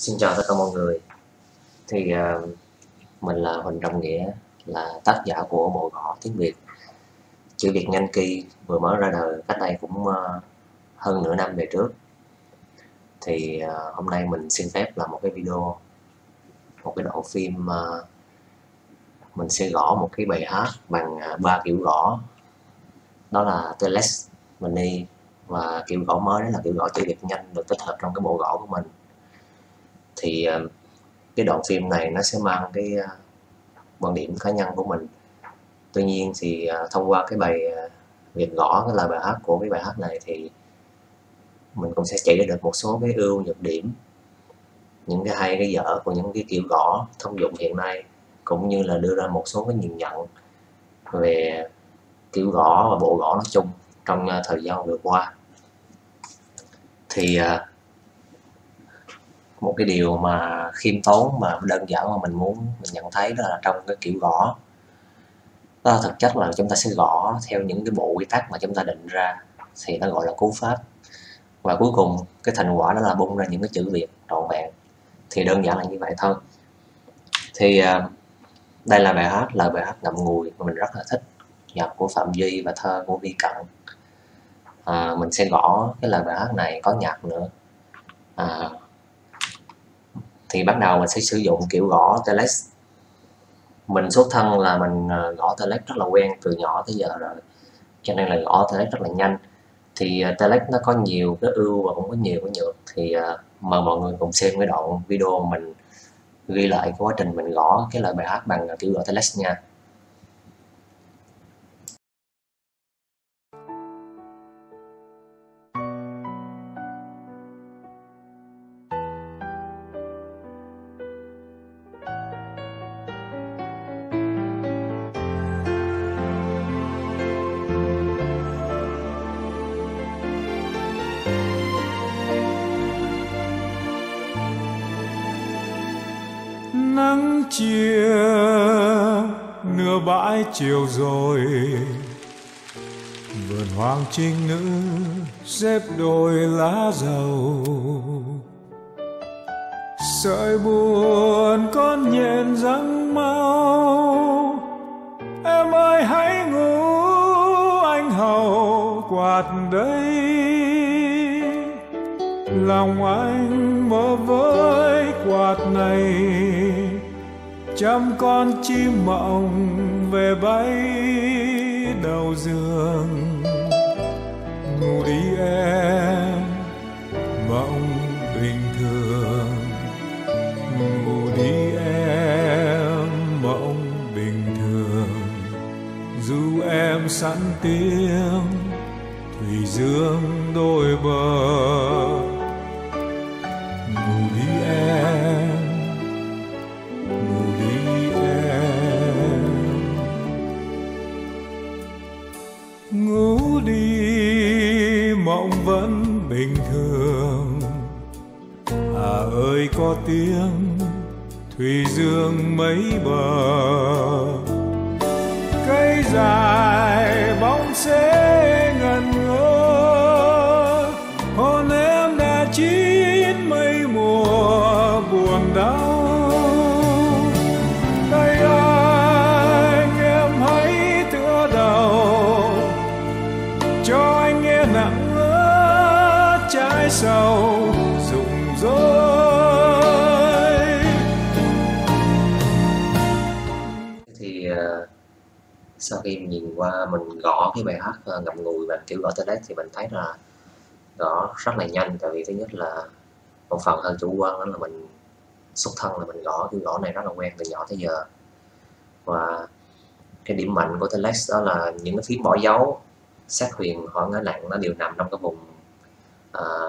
Xin chào tất cả mọi người. Thì mình là Huỳnh Trọng Nghĩa, là tác giả của bộ gõ tiếng Việt Chữ Việt Nhanh Kỳ vừa mới ra đời cách đây cũng hơn nửa năm về trước. Thì hôm nay mình xin phép làm một cái video, một cái đoạn phim. Mình sẽ gõ một cái bài hát bằng ba kiểu gõ, đó là Telex, VNI và kiểu gõ mới, đó là kiểu gõ Chữ Việt Nhanh được tích hợp trong cái bộ gõ của mình. Thì cái đoạn phim này nó sẽ mang cái quan điểm cá nhân của mình. Tuy nhiên thì thông qua cái bài việc gõ cái lời bài hát của cái bài hát này thì mình cũng sẽ chỉ ra được một số cái ưu nhược điểm, những cái hay cái dở của những cái kiểu gõ thông dụng hiện nay, cũng như là đưa ra một số cái nhìn nhận về kiểu gõ và bộ gõ nói chung trong thời gian vừa qua. Thì một cái điều mà khiêm tốn mà đơn giản mà mình muốn mình nhận thấy đó là trong cái kiểu gõ, đó là thực chất là chúng ta sẽ gõ theo những cái bộ quy tắc mà chúng ta định ra, thì nó gọi là cú pháp, và cuối cùng cái thành quả đó là bung ra những cái chữ Việt trọn vẹn. Thì đơn giản là như vậy thôi. Thì đây là bài hát, là bài hát Ngậm Ngùi, mình rất là thích, nhạc của Phạm Duy và thơ của Huy Cận. Mình sẽ gõ cái lời bài hát này có nhạc nữa. Thì bắt đầu mình sẽ sử dụng kiểu gõ Telex. Mình xuất thân là mình gõ Telex rất là quen từ nhỏ tới giờ rồi, cho nên là gõ Telex rất là nhanh. Thì Telex nó có nhiều cái ưu và cũng có nhiều cái nhược. Thì mời mọi người cùng xem cái đoạn video mình ghi lại quá trình mình gõ cái lời bài hát bằng kiểu gõ Telex nha. Nắng chia nửa bãi chiều rồi, vườn hoàng trinh nữ xếp đôi lá dầu, sợi buồn con nhện răng mau. Em ơi hãy ngủ, anh hầu quạt đây, lòng anh mơ với quạt này, trăm con chim mộng về bay đầu giường. Ngủ đi em, mộng bình thường, ngủ đi em, mộng bình thường. Dù em sẵn tiếng thủy dương đôi bờ, vẫn bình thường. À ơi có tiếng thủy dương mấy bờ, cây dài bóng xế ngần ngơ, hồn em đã chín mấy mùa buồn đau. Tay anh em hãy tựa đầu, cho anh nghe nặng trái sầu rụng rối. Thì sau khi nhìn qua mình gõ cái bài hát Ngậm Ngùi bằng kiểu gõ Telex thì mình thấy là gõ rất là nhanh. Tại vì thứ nhất là một phần hơi chủ quan, đó là mình xuất thân là mình gõ kiểu gõ này rất là quen từ nhỏ tới giờ. Và cái điểm mạnh của Telex đó là những cái phím bỏ dấu, sát huyền, hỏi ngã nặng nó đều nằm trong cái vùng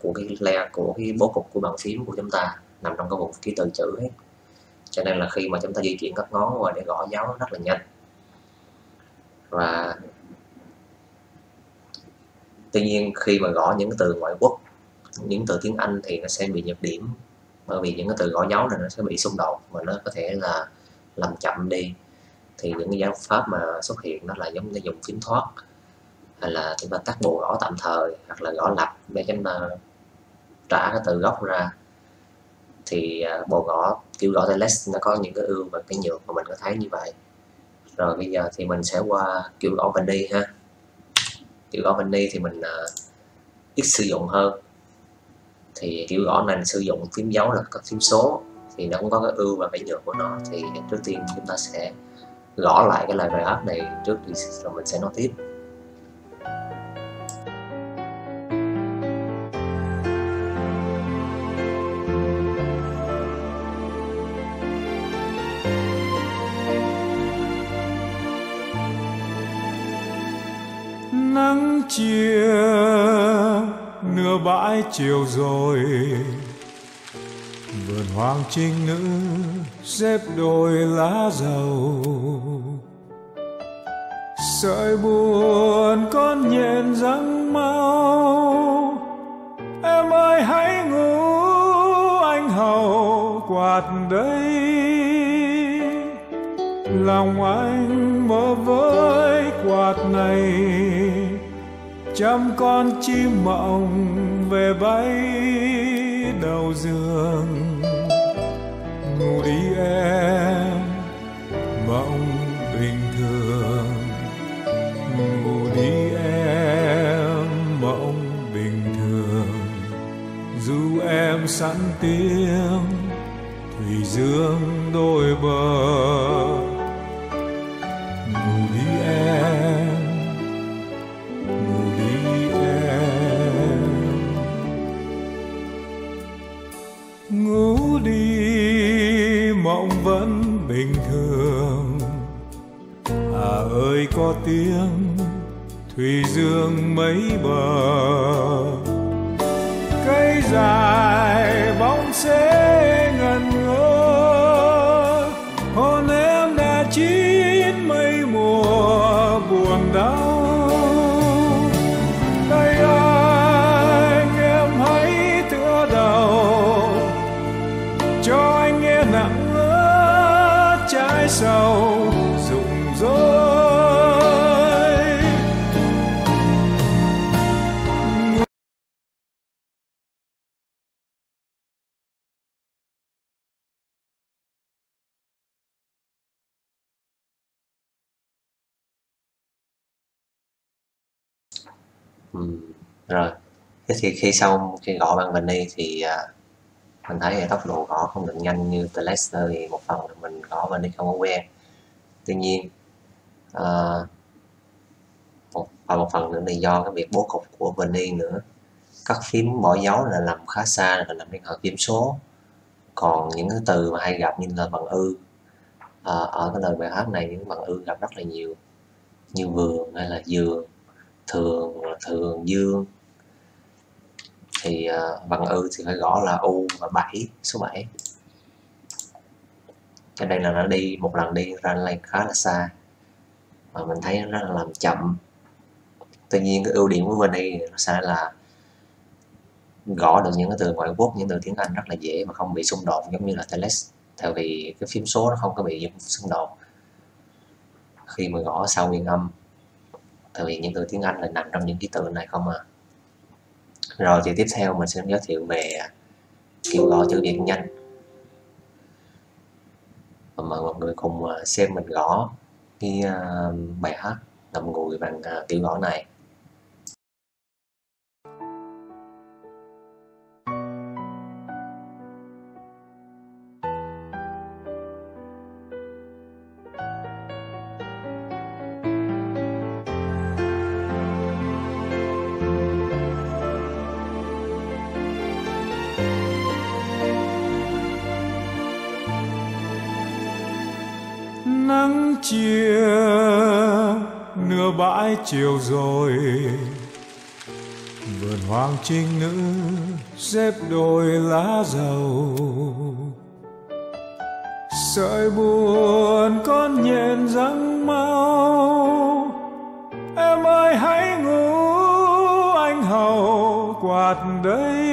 của cái layout, của cái bố cục của bàn phím của chúng ta, nằm trong cái vùng ký tự chữ hết. Cho nên là khi mà chúng ta di chuyển các ngón qua để gõ dấu rất là nhanh. Và tuy nhiên khi mà gõ những cái từ ngoại quốc, những từ tiếng Anh thì nó sẽ bị nhược điểm, bởi vì những cái từ gõ dấu này nó sẽ bị xung đột và nó có thể là làm chậm đi. Thì những cái giáo pháp mà xuất hiện đó là giống như dùng phím thoát, hay là chúng ta tắt bộ gõ tạm thời, hoặc là gõ lặp để chúng ta trả cái từ gốc ra. thì bộ gõ kiểu gõ Telex nó có những cái ưu và cái nhược mà mình có thấy như vậy. Rồi bây giờ thì mình sẽ qua kiểu gõ VNI ha. Kiểu gõ VNI thì mình ít sử dụng hơn. Thì kiểu gõ này sử dụng phím dấu là các phím số thì nó cũng có cái ưu và cái nhược của nó. Thì trước tiên chúng ta sẽ gõ lại cái lời bài hát này trước đi, rồi mình sẽ nói tiếp. Nắng chiều nửa bãi chiều rồi, vườn hoàng trinh nữ xếp đôi lá dầu, sợi buồn con nhện răng mau. Em ơi hãy ngủ anh hầu quạt đây, lòng anh mơ với quạt này, trăm con chim mộng về bay đầu giường. Ngủ đi em mộng bình thường, ngủ đi em mộng bình thường, dù em sẵn tiếng thủy dương đôi bờ. Ngủ đi mộng vẫn bình thường, à ơi có tiếng thủy dương mấy bờ, cây dài bóng xế ngần ngơ, hồn em đã chín mấy mùa buồn đau. Sầu rụng rối rồi. Thế thì khi xong khi gõ bằng mình đi thì mình thấy là tốc độ gõ không được nhanh như Telex, thì một phần là mình gõ VNI không có quen. Tuy nhiên một phần nữa là do cái việc bố cục của VNI nữa. Các phím bỏ dấu là nằm khá xa và nằm liên hệ phím số. Còn những cái từ mà hay gặp như là bằng ư, ở cái lời bài hát này những bằng ư gặp rất là nhiều, như vườn hay là dường, thường dương. Thì bằng ư thì phải gõ là u và 7, số 7. Cho nên là nó đi một lần đi ra lên khá là xa mà mình thấy nó làm chậm. Tuy nhiên cái ưu điểm của VNI nó sẽ là gõ được những cái từ ngoại quốc, những từ tiếng Anh rất là dễ mà không bị xung đột giống như là Telex, tại vì cái phím số nó không có bị xung đột khi mà gõ sau nguyên âm, tại vì những từ tiếng Anh là nằm trong những ký tự này không à. Rồi thì tiếp theo mình sẽ giới thiệu về kiểu gõ chữ Việt nhanh. Và mời mọi người cùng xem mình gõ cái bài hát Ngậm Ngùi bằng kiểu gõ này. Nắng chiều nửa bãi chiều rồi, vườn hoàng trinh nữ xếp đôi lá dầu, sợi buồn con nhện răng mau. Em ơi hãy ngủ anh hầu quạt đây,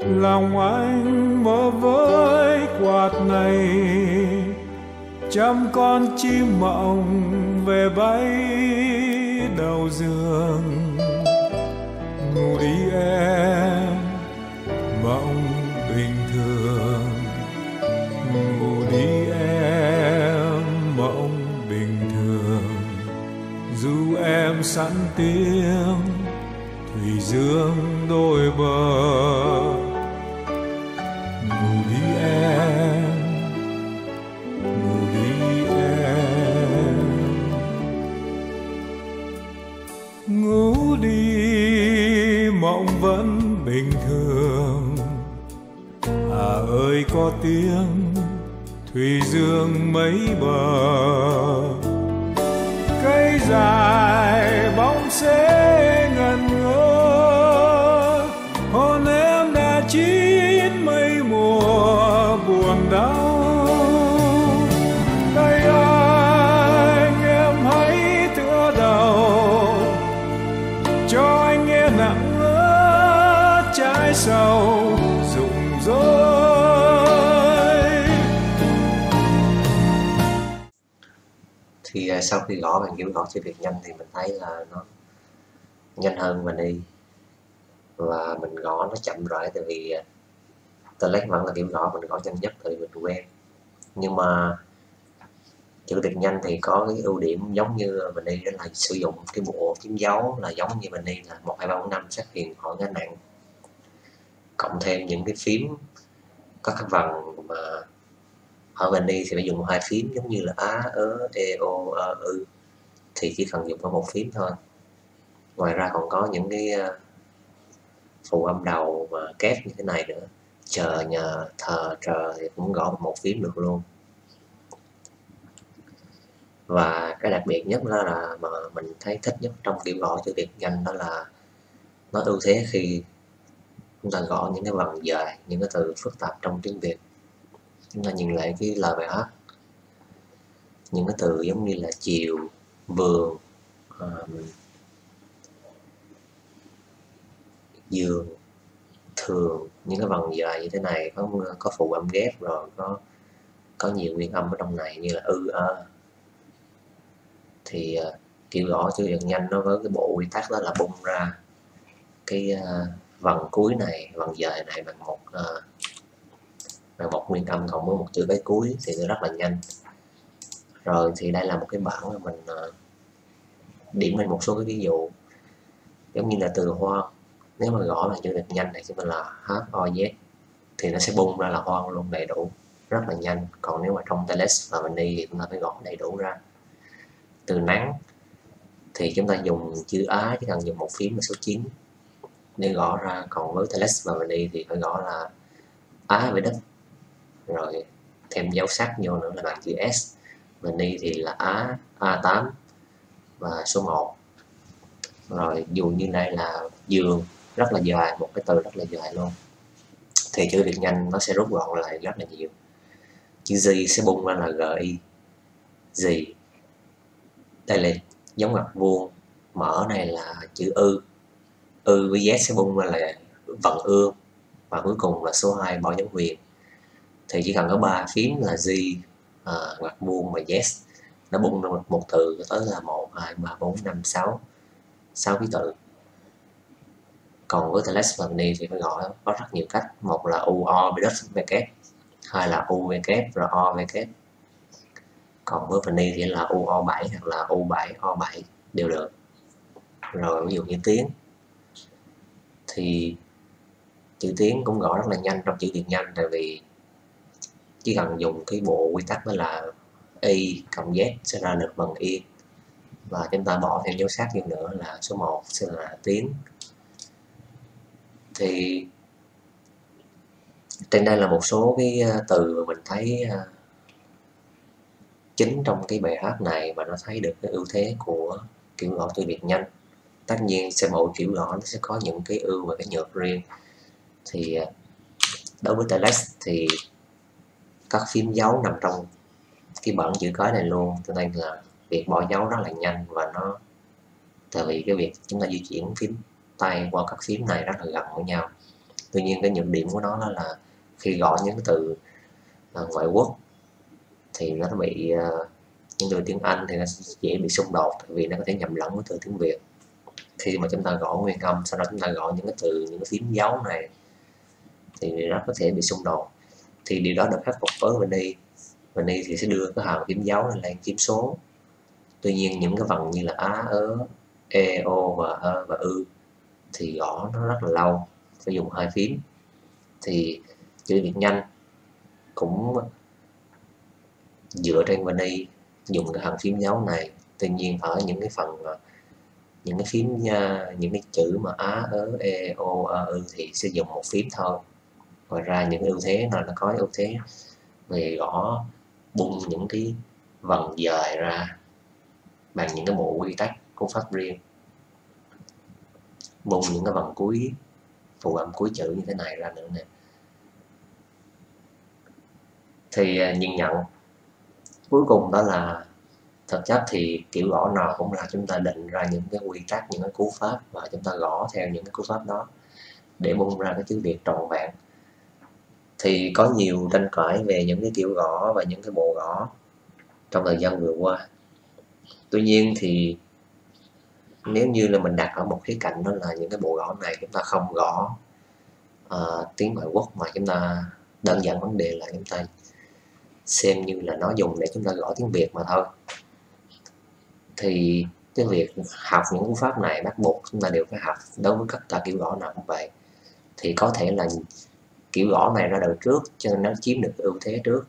lòng anh mơ với quạt này, trăm con chim mộng về bay đầu giường. Ngủ đi em mộng tiếng thủy dương đôi bờ. Ngủ đi em, ngủ đi mộng vẫn bình thường. À ơi có tiếng thủy dương mấy bờ, cây dài bóng xế ngẩn ngơ. Hồn em đã chín mấy mùa buồn đau. Tay anh em hãy tựa đầu, cho anh nghe nặng ngỡ trái sầu rụng rối. Thì sau khi gõ bằng kiểu gõ chữ Việt nhanh thì mình thấy là nó nhanh hơn mình đi, và mình gõ nó chậm rãi, tại vì Telex vẫn là kiểu gõ mình gõ nhanh nhất thì mình quen. Nhưng mà chữ Việt nhanh thì có cái ưu điểm giống như mình đi, đó là sử dụng cái bộ kiếm dấu là giống như mình đi là 1, 2, 3, 4, 5 xét hiện hỏi ngã nặng, cộng thêm những cái phím có các vần mà ở bên đi thì phải dùng 2 phím giống như là á, ớ, e, o, ơ, ư, thì chỉ cần dùng có 1 phím thôi. Ngoài ra còn có những cái phụ âm đầu mà kép như thế này nữa, chờ, nhờ, thờ, trờ thì cũng gõ 1 phím được luôn. Và cái đặc biệt nhất đó là mà mình thấy thích nhất trong kiểu gõ chữ Việt nhanh đó là nó ưu thế khi chúng ta gõ những cái vần dài, những cái từ phức tạp trong tiếng Việt. Chúng ta nhìn lại cái lời bài hát, những cái từ giống như là chiều, vườn, giường, thường, những cái vần dài như thế này có phụ âm ghép, rồi có nhiều nguyên âm ở trong này như là ư, ơ. Thì kiểu gõ chữ Việt nhanh nó với cái bộ quy tắc đó là bung ra cái vần cuối này, vần dài này bằng một nguyên âm cộng với 1 chữ cái cuối thì rất là nhanh. Rồi thì đây là một cái bảng mà mình điểm lên một số cái ví dụ giống như là từ hoa. Nếu mà gõ là chữ Việt nhanh này chúng ta là HOZ thì nó sẽ bung ra là hoa luôn đầy đủ, rất là nhanh. Còn nếu mà trong Telex và mình đi thì chúng ta phải gõ đầy đủ ra. Từ nắng thì chúng ta dùng chữ á, chỉ cần dùng 1 phím là số 9 để gõ ra. Còn với Telex và mình đi thì phải gõ là á với đất, rồi thêm dấu sắc vô nữa là bằng chữ S. Mình đi thì là á, A8 và số 1. Rồi dù như đây là giường, rất là dài, một cái từ rất là dài luôn. Thì chữ Việt nhanh nó sẽ rút gọn lại rất là nhiều. Chữ gì sẽ bung ra là GI, gì. Đây là giống ngoặc vuông, mở này là chữ ư, ư với Z sẽ bung ra là vần ương, và cuối cùng là số 2 bỏ dấu huyền. Thì chỉ cần có 3 phím là gì, ngoặc vuông và yes, nó bung ra một từ tới là 1, 2, 3, 4, 5, 6, 6 ký tự. Còn với Telex và VNI thì phải gọi có rất nhiều cách. Một là u o v kép, hai là u v kép rồi o v kép. Còn với VNI thì là u o 7 hoặc là u 7 o 7 đều được. Rồi ví dụ như tiếng thì chữ tiếng cũng gõ rất là nhanh trong chữ Việt nhanh, tại vì chỉ cần dùng cái bộ quy tắc đó là y cộng z sẽ ra được bằng yên, và chúng ta bỏ thêm dấu sắc vô nữa là số 1 sẽ là tiếng. Thì trên đây là một số cái từ mình thấy chính trong cái bài hát này mà nó thấy được cái ưu thế của kiểu gõ chữ Việt nhanh. Tất nhiên sẽ mỗi kiểu gõ nó sẽ có những cái ưu và cái nhược riêng. Thì đối với Telex thì các phím dấu nằm trong cái bảng chữ cái này luôn, cho nên là việc bỏ dấu rất là nhanh, và nó tại vì cái việc chúng ta di chuyển phím tay qua các phím này rất là gần với nhau. Tuy nhiên cái nhược điểm của nó là khi gõ những cái từ ngoại quốc thì nó bị những từ tiếng Anh thì nó dễ bị xung đột, tại vì nó có thể nhầm lẫn với từ tiếng Việt. Khi mà chúng ta gõ nguyên âm sau đó chúng ta gõ những cái từ, những cái phím dấu này thì nó có thể bị xung đột. Thì điều đó được khắc phục với VNI. VNI thì sẽ đưa cái hàng phím dấu lên phím số. Tuy nhiên những cái vần như là á, ớ, E, O và H và Ư thì gõ nó rất là lâu, phải dùng hai phím. Thì chữ Việt Nhanh cũng dựa trên VNI dùng cái hàng phím dấu này. Tuy nhiên ở những cái phần, những cái phím, những cái chữ mà á, ớ, e, o, a, ư thì sẽ dùng một phím thôi. Ngoài ra những ưu thế là nó có ưu thế về gõ bung những cái vần dời ra bằng những cái bộ quy tắc cú pháp riêng, bung những cái vần cuối, phụ âm cuối chữ như thế này ra nữa nè. Thì nhìn nhận cuối cùng đó là thực chất thì kiểu gõ nào cũng là chúng ta định ra những cái quy tắc, những cái cú pháp và chúng ta gõ theo những cái cú pháp đó để bung ra cái chữ Việt trọn vẹn. Thì có nhiều tranh cãi về những cái kiểu gõ và những cái bộ gõ trong thời gian vừa qua. Tuy nhiên thì nếu như là mình đặt ở một khía cạnh đó là những cái bộ gõ này chúng ta không gõ tiếng ngoại quốc, mà chúng ta đơn giản vấn đề là chúng ta xem như là nó dùng để chúng ta gõ tiếng Việt mà thôi. Thì cái việc học những cú pháp này bắt buộc chúng ta đều phải học, đối với tất cả kiểu gõ nào cũng vậy. Thì có thể là kiểu gõ này ra đời trước cho nên nó chiếm được ưu thế trước,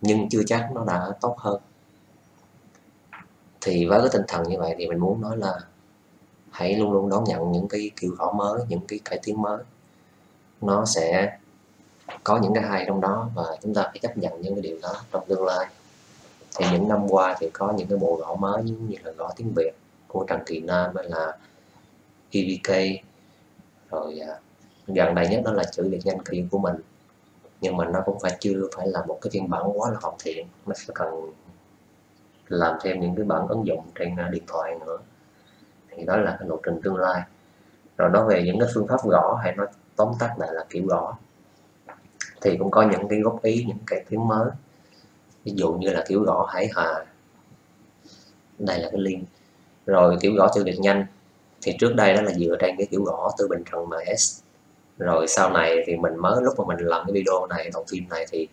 nhưng chưa chắc nó đã tốt hơn. Thì với cái tinh thần như vậy thì mình muốn nói là hãy luôn luôn đón nhận những cái kiểu gõ mới, những cái cải tiến mới. Nó sẽ có những cái hay trong đó và chúng ta phải chấp nhận những cái điều đó trong tương lai. Thì những năm qua thì có những cái bộ gõ mới như là gõ tiếng Việt của Trần Kỳ Nam hay là EVK, rồi gần đây nhất đó là chữ Việt Nhanh Kỳ của mình. Nhưng mà nó cũng phải chưa phải là một cái phiên bản quá là hoàn thiện, nó sẽ cần làm thêm những cái bản ứng dụng trên điện thoại nữa. Thì đó là cái lộ trình tương lai. Rồi nói về những cái phương pháp gõ, hay nói tóm tắt lại là kiểu gõ, thì cũng có những cái góp ý, những cái tiếng mới. Ví dụ như là kiểu gõ hải hà, đây là cái link. Rồi kiểu gõ chữ Việt Nhanh thì trước đây đó là dựa trên cái kiểu gõ Tư Bình Trần MS. Rồi sau này thì mình mới, lúc mà mình làm cái video này, đoạn phim này, thì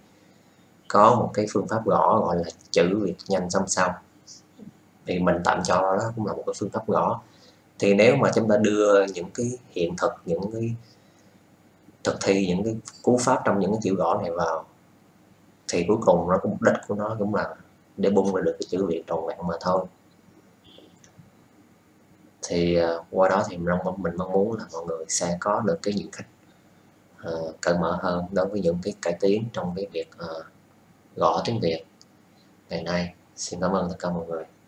có một cái phương pháp gõ gọi là chữ Việt Nhanh Song Song. Thì mình tạm cho đó cũng là một cái phương pháp gõ. Thì nếu mà chúng ta đưa những cái hiện thực, những cái thực thi, những cái cú pháp trong những cái kiểu gõ này vào, thì cuối cùng nó cũng, mục đích của nó cũng là để bung ra được cái chữ Việt tròn vẹn mà thôi. Thì qua đó thì mình mong muốn là mọi người sẽ có được cái nhận thức cởi mở hơn đối với những cái cải tiến trong cái việc gõ tiếng Việt ngày nay. Xin cảm ơn tất cả mọi người.